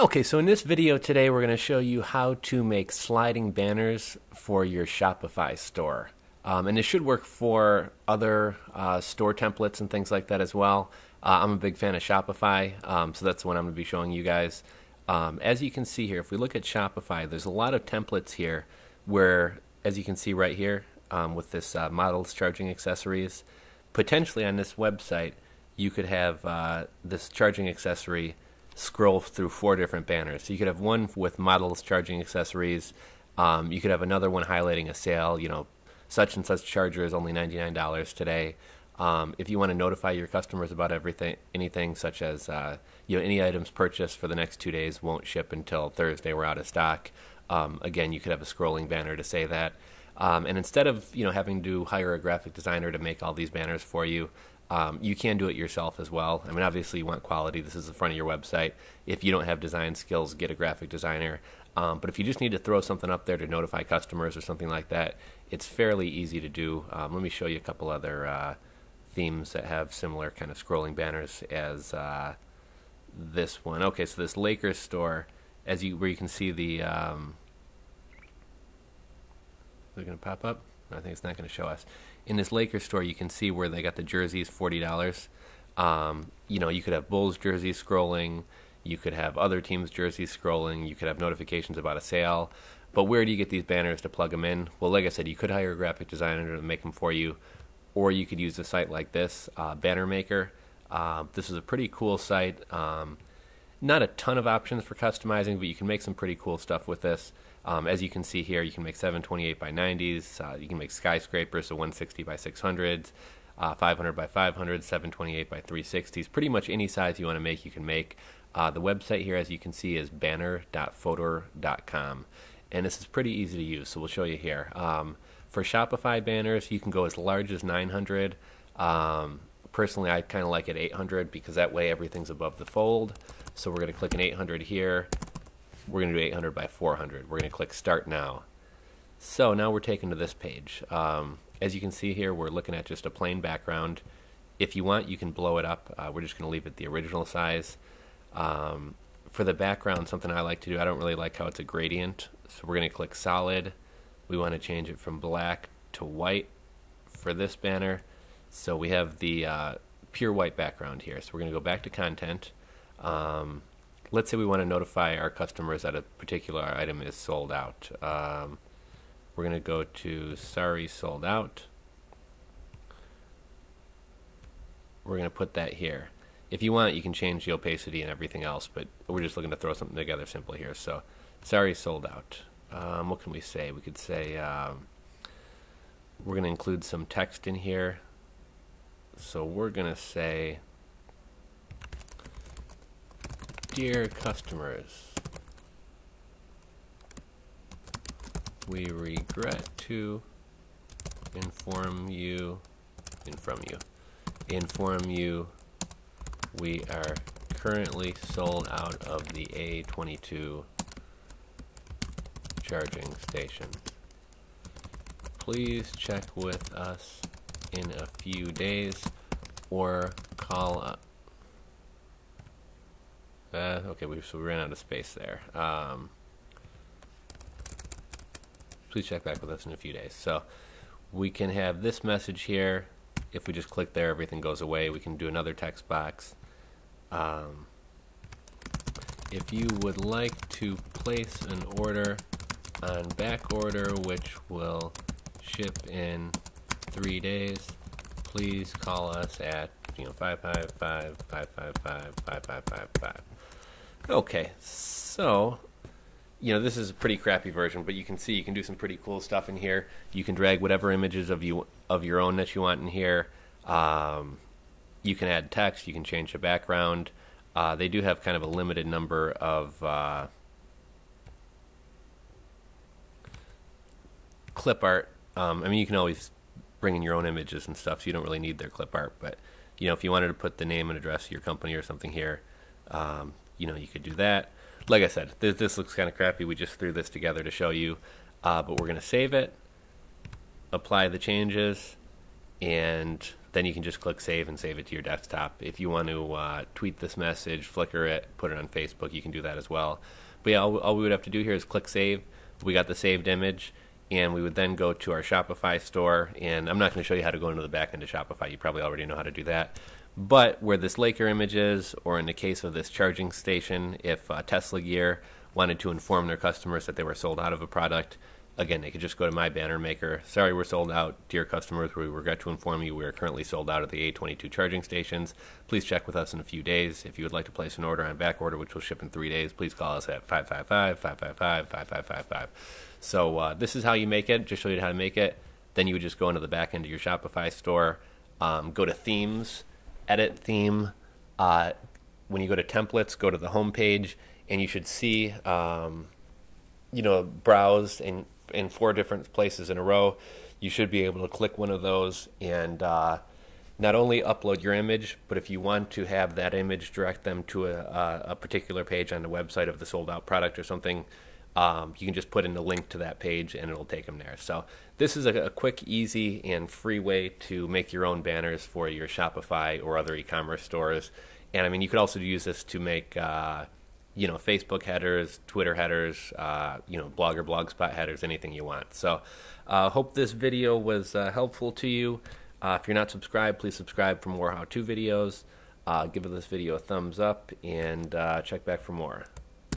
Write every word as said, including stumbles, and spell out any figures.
Okay, so in this video today, we're going to show you how to make sliding banners for your Shopify store. Um, and it should work for other uh, store templates and things like that as well. Uh, I'm a big fan of Shopify, um, so that's the one I'm going to be showing you guys. Um, as you can see here, if we look at Shopify, there's a lot of templates here where, as you can see right here, um, with this uh, models, charging accessories, potentially on this website, you could have uh, this charging accessory scroll through four different banners. So you could have one with models, charging accessories. Um, you could have another one highlighting a sale, you know, such and such charger is only ninety-nine dollars today. Um, if you want to notify your customers about everything, anything such as, uh, you know, any items purchased for the next two days won't ship until Thursday, we're out of stock. Um, again, you could have a scrolling banner to say that. Um, and instead of, you know, having to hire a graphic designer to make all these banners for you, Um, you can do it yourself as well. I mean, obviously you want quality. This is the front of your website. If you don't have design skills, get a graphic designer. Um, but if you just need to throw something up there to notify customers or something like that, it's fairly easy to do. Um, let me show you a couple other uh, themes that have similar kind of scrolling banners as uh, this one. Okay, so this Lakers store, as you where you can see the... Um, is it going to pop up? I think it's not going to show us. In this Lakers store, you can see where they got the jerseys, forty dollars. Um, you know, you could have Bulls jerseys scrolling. You could have other teams' jerseys scrolling. You could have notifications about a sale. But where do you get these banners to plug them in? Well, like I said, you could hire a graphic designer to make them for you, or you could use a site like this, uh, Banner Maker. Uh, this is a pretty cool site. Um, not a ton of options for customizing, but you can make some pretty cool stuff with this. Um, as you can see here, you can make seven twenty-eight by nineties, uh, you can make skyscrapers, so one sixty by six hundreds, uh, five hundred by five hundreds, seven twenty-eight by three sixties, pretty much any size you want to make, you can make. Uh, the website here, as you can see, is banner dot fotor dot com, and this is pretty easy to use, so we'll show you here. Um, for Shopify banners, you can go as large as nine hundred. Um, personally, I kind of like it eight hundred because that way everything's above the fold, so we're going to click an eight hundred here. We're going to do eight hundred by four hundred. We're going to click Start Now. So now we're taken to this page. Um, as you can see here, we're looking at just a plain background. If you want, you can blow it up. Uh, we're just going to leave it the original size. Um, for the background, something I like to do, I don't really like how it's a gradient, so we're going to click Solid. We want to change it from black to white for this banner. So we have the uh, pure white background here. So we're going to go back to Content. Um, Let's say we want to notify our customers that a particular item is sold out. Um, we're going to go to Sorry Sold Out. We're going to put that here. If you want, you can change the opacity and everything else, but we're just looking to throw something together simple here. So Sorry Sold Out. Um, what can we say? We could say um, we're going to include some text in here. So we're going to say, "Dear customers, we regret to inform you, inform you, inform you, we are currently sold out of the A twenty-two charging station. Please check with us in a few days or call up." Uh, okay, we, so we ran out of space there. Um, please check back with us in a few days. So we can have this message here. If we just click there, everything goes away. We can do another text box. Um, if you would like to place an order on back order, which will ship in three days, please call us at, you know, five five five, five five five, five five five five. Okay, so, you know, this is a pretty crappy version, but you can see you can do some pretty cool stuff in here. You can drag whatever images of you of your own that you want in here. Um, you can add text. You can change the background. Uh, they do have kind of a limited number of uh, clip art. Um, I mean, you can always bring in your own images and stuff, so you don't really need their clip art, but you know, if you wanted to put the name and address of your company or something here, um, you know, you could do that. Like I said, th this looks kind of crappy. We just threw this together to show you, uh, but we're going to save it, apply the changes, and then you can just click save and save it to your desktop. If you want to uh, tweet this message, Flickr it, put it on Facebook, you can do that as well. But yeah, all, all we would have to do here is click save. We got the saved image, and we would then go to our Shopify store. And I'm not going to show you how to go into the back end of Shopify. You probably already know how to do that. But where this Laker image is, or in the case of this charging station, if uh, Tesla Gear wanted to inform their customers that they were sold out of a product, again, they could just go to My Banner Maker. Sorry, we're sold out. Dear customers, we regret to inform you we are currently sold out of the A twenty-two charging stations. Please check with us in a few days. If you would like to place an order on back order, which will ship in three days, please call us at five five five, five five five, five five five five. So uh, this is how you make it. Just show you how to make it. Then you would just go into the back end of your Shopify store, um, go to themes, edit theme. Uh, when you go to templates, go to the home page, and you should see, um, you know, browse and in four different places in a row. You should be able to click one of those and uh, not only upload your image, but if you want to have that image direct them to a, a particular page on the website of the sold out product or something, um, you can just put in the link to that page and it'll take them there. So this is a, a quick, easy, and free way to make your own banners for your Shopify or other e-commerce stores. And I mean, you could also use this to make uh, you know, Facebook headers, Twitter headers, uh, you know, Blogger, Blogspot headers, anything you want. So uh, hope this video was uh, helpful to you. Uh, if you're not subscribed, please subscribe for more how-to videos. Uh, give this video a thumbs up and uh, check back for more.